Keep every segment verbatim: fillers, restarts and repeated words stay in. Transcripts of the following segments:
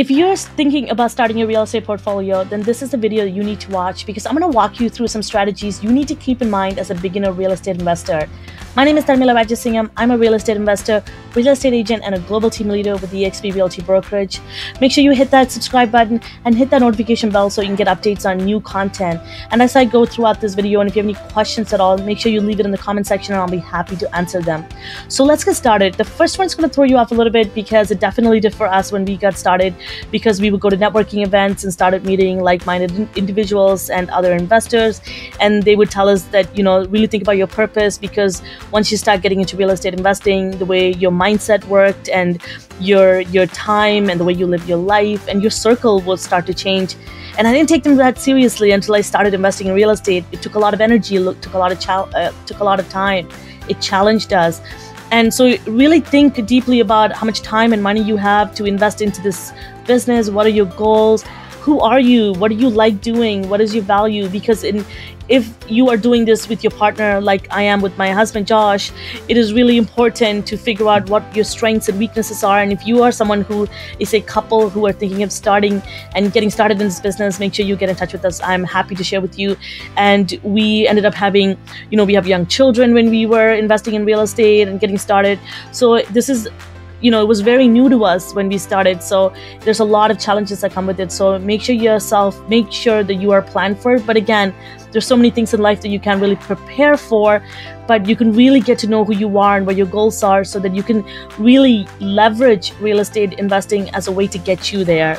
If you're thinking about starting your real estate portfolio, then this is the video you need to watch because I'm going to walk you through some strategies you need to keep in mind as a beginner real estate investor. My name is Tharmila Rajasingam. I'm a real estate investor, real estate agent, and a global team leader with the E X P Realty brokerage. Make sure you hit that subscribe button and hit that notification bell so you can get updates on new content. And as I go throughout this video, and if you have any questions at all, make sure you leave it in the comment section and I'll be happy to answer them. So let's get started. The first one's going to throw you off a little bit because it definitely did for us when we got started, because we would go to networking events and started meeting like-minded individuals and other investors, and they would tell us that, you know, really think about your purpose, because once you start getting into real estate investing, the way your mindset worked and your your time and the way you live your life and your circle will start to change. And I didn't take them that seriously until I started investing in real estate. It took a lot of energy, it took a lot of uh, took a lot of time. It challenged us. And so really think deeply about how much time and money you have to invest into this business. What are your goals? Who are you? What do you like doing? What is your value? Because in if you are doing this with your partner, like I am with my husband, Josh, it is really important to figure out what your strengths and weaknesses are. And if you are someone who is a couple who are thinking of starting and getting started in this business, make sure you get in touch with us. I'm happy to share with you. And we ended up having, you know, we have young children when we were investing in real estate and getting started. So this is, you know, it was very new to us when we started. So there's a lot of challenges that come with it. So make sure yourself, make sure that you are planned for it. But again, there's so many things in life that you can't really prepare for, but you can really get to know who you are and what your goals are so that you can really leverage real estate investing as a way to get you there.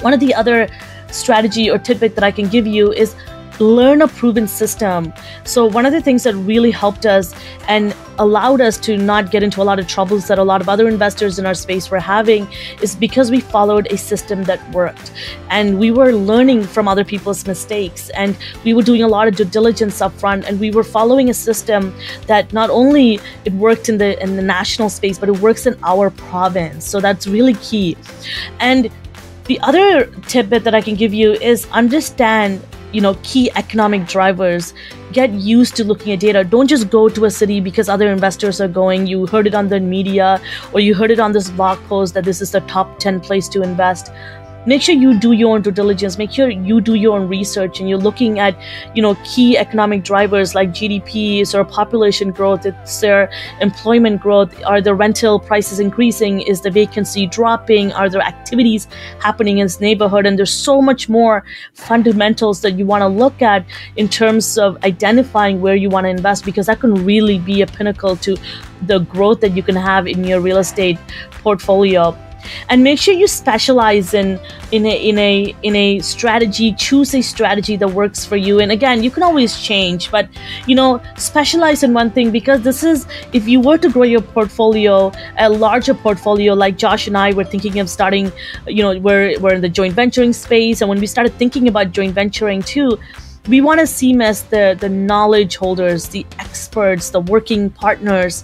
One of the other strategy or tidbit that I can give you is learn a proven system. So one of the things that really helped us and allowed us to not get into a lot of troubles that a lot of other investors in our space were having is because we followed a system that worked, and we were learning from other people's mistakes, and we were doing a lot of due diligence up front, and we were following a system that not only it worked in the in the national space, but it works in our province. So that's really key. And the other tidbit that I can give you is understand, you know, key economic drivers. Get used to looking at data. Don't just go to a city because other investors are going. You heard it on the media or you heard it on this blog post that this is the top ten place to invest. Make sure you do your own due diligence. Make sure you do your own research and you're looking at, you know, key economic drivers like G D P, is there population growth, is there employment growth, are the rental prices increasing, is the vacancy dropping, are there activities happening in this neighborhood? And there's so much more fundamentals that you want to look at in terms of identifying where you want to invest, because that can really be a pinnacle to the growth that you can have in your real estate portfolio. And make sure you specialize in in a in a in a strategy. Choose a strategy that works for you. And again, you can always change, but you know, specialize in one thing, because this is, if you were to grow your portfolio, a larger portfolio, like Josh and I were thinking of starting, you know, we're we're in the joint venturing space, and when we started thinking about joint venturing too, we want to seem as the, the knowledge holders, the experts, the working partners,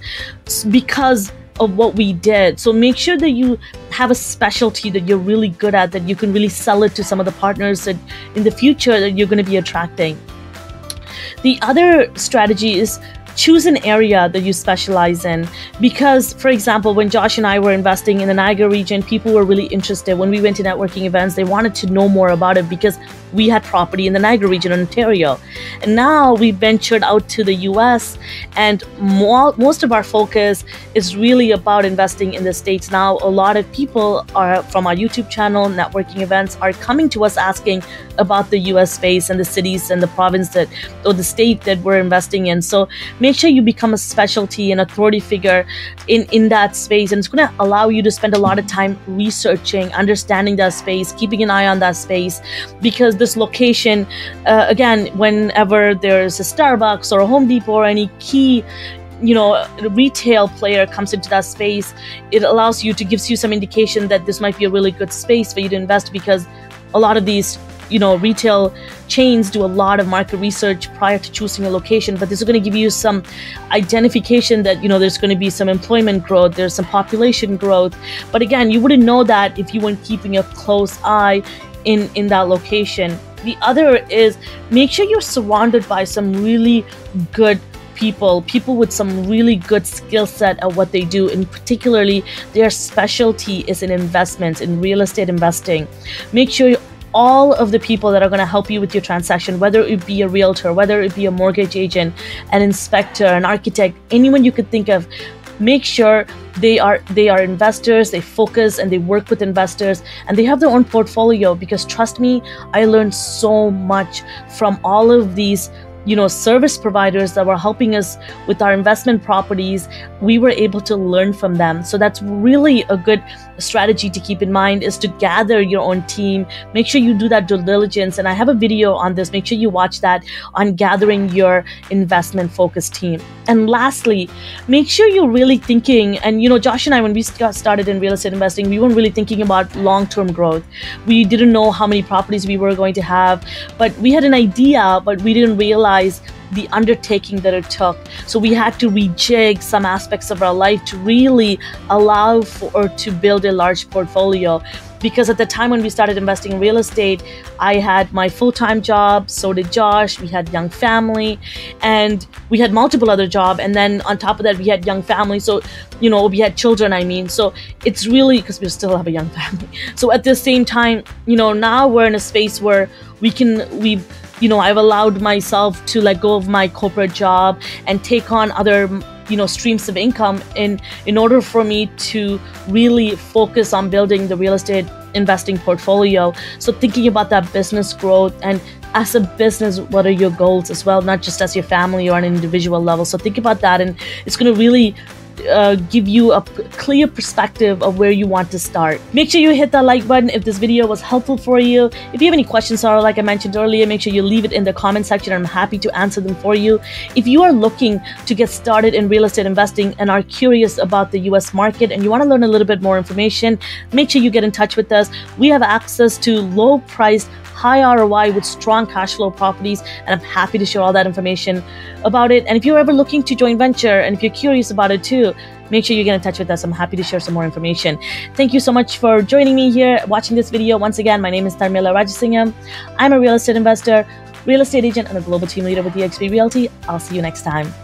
because of what we did. So make sure that you have a specialty that you're really good at, that you can really sell it to some of the partners that in the future that you're going to be attracting. The other strategy is choose an area that you specialize in, because for example, when Josh and I were investing in the Niagara region, people were really interested. When we went to networking events, they wanted to know more about it because we had property in the Niagara region, Ontario. And now we ventured out to the U S, and more, most of our focus is really about investing in the States. Now a lot of people are from our YouTube channel, networking events, are coming to us asking about the U S space and the cities and the province that, or the state that we're investing in. So make sure you become a specialty and authority figure in, in that space. And it's going to allow you to spend a lot of time researching, understanding that space, keeping an eye on that space, because this location, uh, again, whenever there's a Starbucks or a Home Depot or any key, you know, retail player comes into that space, it allows you to, gives you some indication that this might be a really good space for you to invest, because a lot of these, you know, retail chains do a lot of market research prior to choosing a location. But this is going to give you some identification that, you know, there's going to be some employment growth, there's some population growth. But again, you wouldn't know that if you weren't keeping a close eye in, in that location. The other is make sure you're surrounded by some really good people, people with some really good skill set at what they do, and particularly their specialty is in investments, in real estate investing. Make sure you all of the people that are going to help you with your transaction, whether it be a realtor, whether it be a mortgage agent, an inspector, an architect, anyone you could think of, make sure they are they are investors, they focus and they work with investors, and they have their own portfolio, because trust me, I learned so much from all of these you know service providers that were helping us with our investment properties. We were able to learn from them. So that's really a good strategy to keep in mind, is to gather your own team. Make sure you do that due diligence, and I have a video on this. Make sure you watch that on gathering your investment focused team. And lastly, make sure you're really thinking, and you know Josh and I, when we got started in real estate investing, we weren't really thinking about long-term growth. We didn't know how many properties we were going to have, but we had an idea, but we didn't realize the undertaking that it took. So we had to rejig some aspects of our life to really allow for or to build a large portfolio. Because at the time when we started investing in real estate, I had my full-time job, so did Josh, we had young family, and we had multiple other jobs, and then on top of that we had young family, so you know we had children, I mean, so it's really, because we still have a young family. So at the same time, you know, now we're in a space where we can, we've you know, I've allowed myself to let go of my corporate job and take on other you know streams of income in in order for me to really focus on building the real estate investing portfolio. So thinking about that business growth, and as a business, what are your goals as well, not just as your family or an individual level. So think about that, and it's going to really Uh, give you a clear perspective of where you want to start. Make sure you hit that like button if this video was helpful for you. If you have any questions, or like I mentioned earlier, make sure you leave it in the comment section. I'm happy to answer them for you. If you are looking to get started in real estate investing and are curious about the U S market and you want to learn a little bit more information, make sure you get in touch with us. We have access to low-priced, high R O I with strong cash flow properties, and I'm happy to share all that information about it. And if you're ever looking to joint venture, and if you're curious about it too, make sure you get in touch with us. I'm happy to share some more information. Thank you so much for joining me here, watching this video. Once again, my name is Tharmila Rajasingam. I'm a real estate investor, real estate agent, and a global team leader with E X P Realty. I'll see you next time.